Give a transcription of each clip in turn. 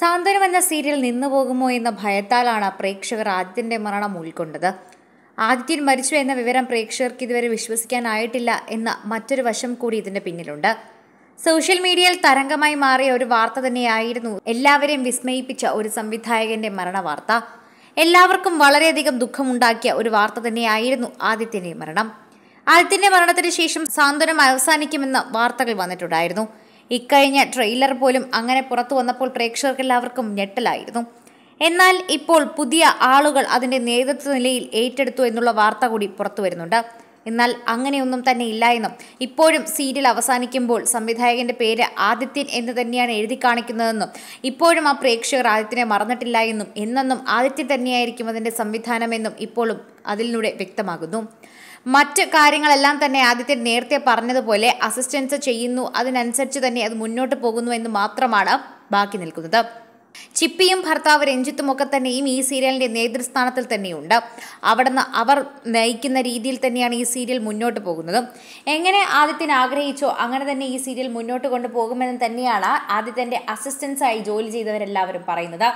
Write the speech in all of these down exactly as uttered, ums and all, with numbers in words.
സാന്ത്വനം എന്ന സീരിയൽ നിന്നു പോകുമോ എന്ന ഭയത്താലാണ് പ്രേക്ഷകർ ആദിത്യൻ്റെ മരണം ഉൾക്കൊണ്ടത്. ആദിത്യൻ മരിച്ചു എന്ന വിവരം പ്രേക്ഷകർക്ക് ഇതുവരെ വിശ്വസിക്കാനായിട്ടില്ല എന്ന മറ്റൊരു വശം കൂടി ഇതിൻ്റെ പിന്നിലുണ്ട്. സോഷ്യൽ മീഡിയയിൽ തരംഗമായി മാറിയ ഒരു വാർത്ത തന്നെയായിരുന്നു എല്ലാവരെയും വിസ്മയിപ്പിച്ച ഒരു സംവിധായകൻ്റെ മരണ വാർത്ത. എല്ലാവർക്കും വളരെയധികം ദുഃഖമുണ്ടാക്കിയ ഒരു വാർത്ത തന്നെയായിരുന്നു ആദിത്യൻ്റെ മരണം. ആദിത്യൻ്റെ മരണത്തിന് ശേഷം സാന്ത്വനം അവസാനിക്കുമെന്ന വാർത്തകൾ വന്നിട്ടുണ്ടായിരുന്നു. ഇക്കഴിഞ്ഞ ട്രെയിലർ പോലും അങ്ങനെ പുറത്തു വന്നപ്പോൾ പ്രേക്ഷകർക്കെല്ലാവർക്കും ഞെട്ടലായിരുന്നു. എന്നാൽ ഇപ്പോൾ പുതിയ ആളുകൾ അതിൻ്റെ നേതൃത്വ നിലയിൽ ഏറ്റെടുത്തു എന്നുള്ള വാർത്ത കൂടി പുറത്തു വരുന്നുണ്ട്. എന്നാൽ അങ്ങനെയൊന്നും തന്നെ ഇല്ല എന്നും ഇപ്പോഴും സീരിയൽ അവസാനിക്കുമ്പോൾ സംവിധായകൻ്റെ പേര് ആദിത്യൻ എന്ന് തന്നെയാണ് എഴുതി കാണിക്കുന്നതെന്നും ഇപ്പോഴും ആ പ്രേക്ഷകർ ആദിത്യനെ മറന്നിട്ടില്ല എന്നും എന്നെന്നും ആദിത്യൻ തന്നെയായിരിക്കും അതിൻ്റെ സംവിധാനമെന്നും ഇപ്പോഴും അതിലൂടെ വ്യക്തമാകുന്നു. മറ്റ് കാര്യങ്ങളെല്ലാം തന്നെ ആദിത്യൻ നേരത്തെ പറഞ്ഞതുപോലെ അസിസ്റ്റൻസ് ചെയ്യുന്നു, അതിനനുസരിച്ച് തന്നെ അത് മുന്നോട്ട് പോകുന്നു എന്ന് മാത്രമാണ് ബാക്കി നിൽക്കുന്നത്. ചിപ്പിയും ഭർത്താവ് രഞ്ജിത്തും ഒക്കെ തന്നെയും ഈ സീരിയലിൻ്റെ നേതൃസ്ഥാനത്തിൽ തന്നെയുണ്ട്. അവിടുന്ന് അവർ നയിക്കുന്ന രീതിയിൽ തന്നെയാണ് ഈ സീരിയൽ മുന്നോട്ട് പോകുന്നത്. എങ്ങനെ ആദിത്യൻ ആഗ്രഹിച്ചോ അങ്ങനെ തന്നെ ഈ സീരിയൽ മുന്നോട്ട് കൊണ്ടുപോകുമെന്ന് തന്നെയാണ് ആദിത്യൻ്റെ അസിസ്റ്റൻസായി ജോലി ചെയ്തവരെല്ലാവരും പറയുന്നത്.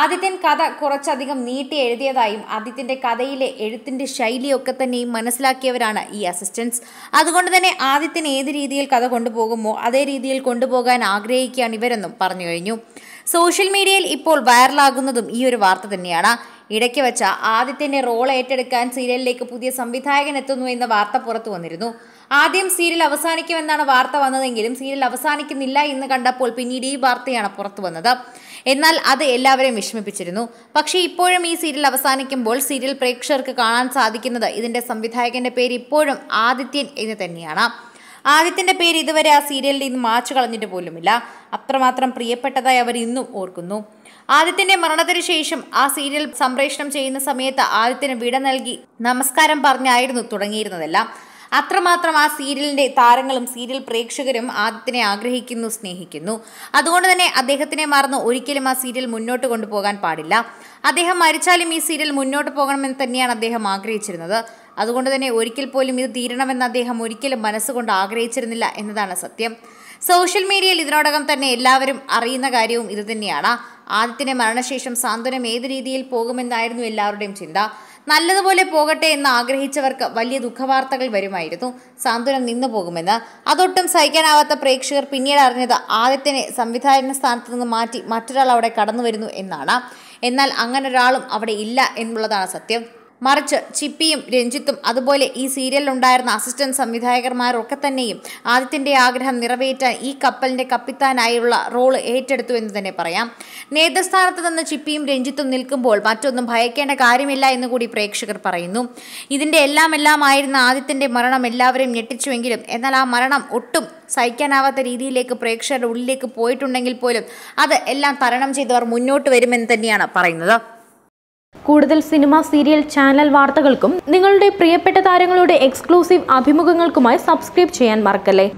ആദിത്യൻ കഥ കുറച്ചധികം നീട്ടി എഴുതിയതായും ആദിത്യൻ്റെ കഥയിലെ എഴുത്തിൻ്റെ ശൈലിയൊക്കെ തന്നെയും മനസ്സിലാക്കിയവരാണ് ഈ അസിസ്റ്റൻസ്. അതുകൊണ്ട് തന്നെ ആദിത്യൻ ഏത് രീതിയിൽ കഥ കൊണ്ടുപോകുമോ അതേ രീതിയിൽ കൊണ്ടുപോകാൻ ആഗ്രഹിക്കുകയാണ് ഇവരെന്നും പറഞ്ഞു കഴിഞ്ഞു. സോഷ്യൽ മീഡിയയിൽ ഇപ്പോൾ വൈറലാകുന്നതും ഈ ഒരു വാർത്ത തന്നെയാണ്. ഇടയ്ക്ക് വെച്ച ആദിത്യൻ്റെ റോൾ ഏറ്റെടുക്കാൻ സീരിയലിലേക്ക് പുതിയ സംവിധായകൻ എത്തുന്നു എന്ന വാർത്ത പുറത്തു വന്നിരുന്നു. ആദ്യം സീരിയൽ അവസാനിക്കുമെന്നാണ് വാർത്ത വന്നതെങ്കിലും സീരിയൽ അവസാനിക്കുന്നില്ല എന്ന് കണ്ടപ്പോൾ പിന്നീട് ഈ വാർത്തയാണ് പുറത്തു വന്നത്. എന്നാൽ അത് എല്ലാവരെയും വിഷമിപ്പിച്ചിരുന്നു. പക്ഷേ ഇപ്പോഴും ഈ സീരിയൽ അവസാനിക്കുമ്പോൾ സീരിയൽ പ്രേക്ഷകർക്ക് കാണാൻ സാധിക്കുന്നത് ഇതിൻ്റെ സംവിധായകൻ്റെ പേര് ഇപ്പോഴും ആദിത്യൻ എന്ന് തന്നെയാണ്. ആദിത്യൻ്റെ പേര് ഇതുവരെ ആ സീരിയലിൽ നിന്ന് മാച്ചു കളഞ്ഞിട്ട് പോലുമില്ല. അത്രമാത്രം പ്രിയപ്പെട്ടതായി അവർ ഇന്നും ഓർക്കുന്നു. ആദിത്യൻ്റെ മരണത്തിന് ശേഷം ആ സീരിയൽ സംപ്രേഷണം ചെയ്യുന്ന സമയത്ത് ആദിത്യന് വിട നൽകി നമസ്കാരം പറഞ്ഞായിരുന്നു തുടങ്ങിയിരുന്നതെല്ലാം. അത്രമാത്രം ആ സീരിയലിൻ്റെ താരങ്ങളും സീരിയൽ പ്രേക്ഷകരും ആദിത്യനെ ആഗ്രഹിക്കുന്നു, സ്നേഹിക്കുന്നു. അതുകൊണ്ട് തന്നെ അദ്ദേഹത്തിനെ മറന്ന് ഒരിക്കലും ആ സീരിയൽ മുന്നോട്ട് കൊണ്ടുപോകാൻ പാടില്ല. അദ്ദേഹം മരിച്ചാലും ഈ സീരിയൽ മുന്നോട്ട് പോകണമെന്ന് തന്നെയാണ് അദ്ദേഹം ആഗ്രഹിച്ചിരുന്നത്. അതുകൊണ്ട് തന്നെ ഒരിക്കൽ പോലും ഇത് തീരണമെന്ന് അദ്ദേഹം ഒരിക്കലും മനസ്സുകൊണ്ട് ആഗ്രഹിച്ചിരുന്നില്ല എന്നതാണ് സത്യം. സോഷ്യൽ മീഡിയയിൽ ഇതിനോടകം തന്നെ എല്ലാവരും അറിയുന്ന കാര്യവും ഇത് തന്നെയാണ്. ആദിത്യൻ്റെ മരണശേഷം സാന്ത്വനം ഏത് രീതിയിൽ പോകുമെന്നായിരുന്നു എല്ലാവരുടെയും ചിന്ത. നല്ലതുപോലെ പോകട്ടെ എന്ന് ആഗ്രഹിച്ചവർക്ക് വലിയ ദുഃഖവാർത്തകൾ വരുമായിരുന്നു. സാന്ത്വനം നിന്നു പോകുമെന്ന് അതൊട്ടും സഹിക്കാനാവാത്ത പ്രേക്ഷകർ പിന്നീട് അറിഞ്ഞത് ആദിത്യനെ സംവിധായകൻ സ്ഥാനത്ത് നിന്ന് മാറ്റി മറ്റൊരാൾ അവിടെ കടന്നു വരുന്നു എന്നാണ്. എന്നാൽ അങ്ങനെ ഒരാളും അവിടെ ഇല്ല എന്നുള്ളതാണ് സത്യം. മറിച്ച് ചിപ്പിയും രഞ്ജിത്തും അതുപോലെ ഈ സീരിയലിലുണ്ടായിരുന്ന അസിസ്റ്റന്റ് സംവിധായകന്മാരൊക്കെ തന്നെയും ആദിത്യൻ്റെ ആഗ്രഹം നിറവേറ്റാൻ ഈ കപ്പലിൻ്റെ കപ്പിത്താനായുള്ള റോള് ഏറ്റെടുത്തു എന്ന് തന്നെ പറയാം. നേതൃസ്ഥാനത്ത് നിന്ന് ചിപ്പിയും രഞ്ജിത്തും നിൽക്കുമ്പോൾ മറ്റൊന്നും ഭയക്കേണ്ട കാര്യമില്ല എന്ന് കൂടി പ്രേക്ഷകർ പറയുന്നു. ഇതിൻ്റെ എല്ലാം എല്ലാം ആയിരുന്ന ആദിത്യൻ്റെ മരണം എല്ലാവരെയും ഞെട്ടിച്ചുവെങ്കിലും എന്നാൽ ആ മരണം ഒട്ടും സഹിക്കാനാവാത്ത രീതിയിലേക്ക് പ്രേക്ഷകരുടെ ഉള്ളിലേക്ക് പോയിട്ടുണ്ടെങ്കിൽ പോലും അത് എല്ലാം തരണം ചെയ്തവർ മുന്നോട്ട് വരുമെന്ന് തന്നെയാണ് പറയുന്നത്. കൂടുതൽ സിനിമ സീരിയൽ ചാനൽ വാർത്തകൾക്കും നിങ്ങളുടെ പ്രിയപ്പെട്ട താരങ്ങളുടെ എക്സ്ക്ലൂസീവ് അഭിമുഖങ്ങൾക്കുമായി സബ്സ്ക്രൈബ് ചെയ്യാൻ മറക്കല്ലേ.